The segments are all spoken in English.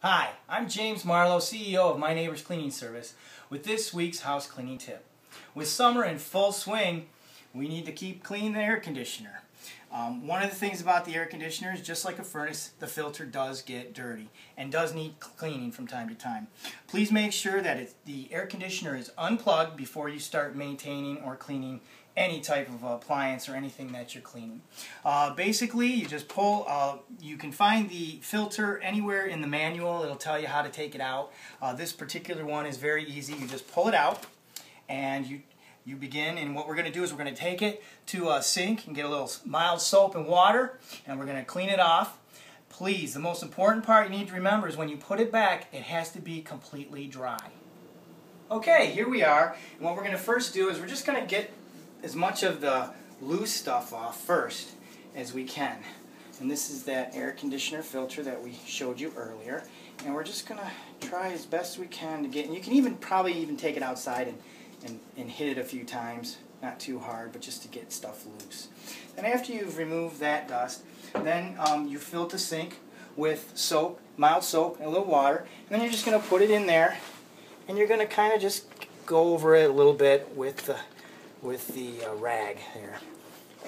Hi, I'm James Marlowe, CEO of My Neighbor's Cleaning Service, with this week's house cleaning tip. With summer in full swing, we need to keep clean the air conditioner. One of the things about the air conditioner is, just like a furnace, the filter does get dirty and does need cleaning from time to time. Please make sure that the air conditioner is unplugged before you start maintaining or cleaning any type of appliance or anything that you're cleaning. Basically, you just pull, you can find the filter anywhere in the manual. It'll tell you how to take it out. This particular one is very easy. You just pull it out and you begin, and what we're going to do is we're going to take it to a sink and get a little mild soap and water, and we're going to clean it off. Please, the most important part you need to remember is when you put it back, it has to be completely dry. Okay, here we are, and what we're going to first do is we're just going to get as much of the loose stuff off first as we can. And this is that air conditioner filter that we showed you earlier. And we're just going to try as best we can to get, and you can even probably even take it outside and hit it a few times, not too hard, but just to get stuff loose. Then after you've removed that dust, then you fill the sink with soap, mild soap, and a little water, and then you're just going to put it in there, and you're going to kind of just go over it a little bit with the rag there.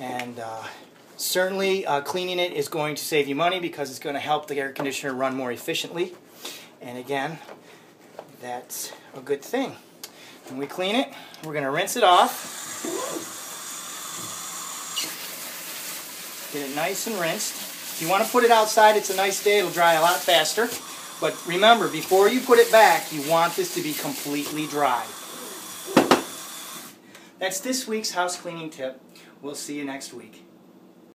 And certainly cleaning it is going to save you money because it's going to help the air conditioner run more efficiently. And again, that's a good thing. When we clean it, we're going to rinse it off. Get it nice and rinsed. If you want to put it outside, it's a nice day, it'll dry a lot faster. But remember, before you put it back, you want this to be completely dry. That's this week's house cleaning tip. We'll see you next week.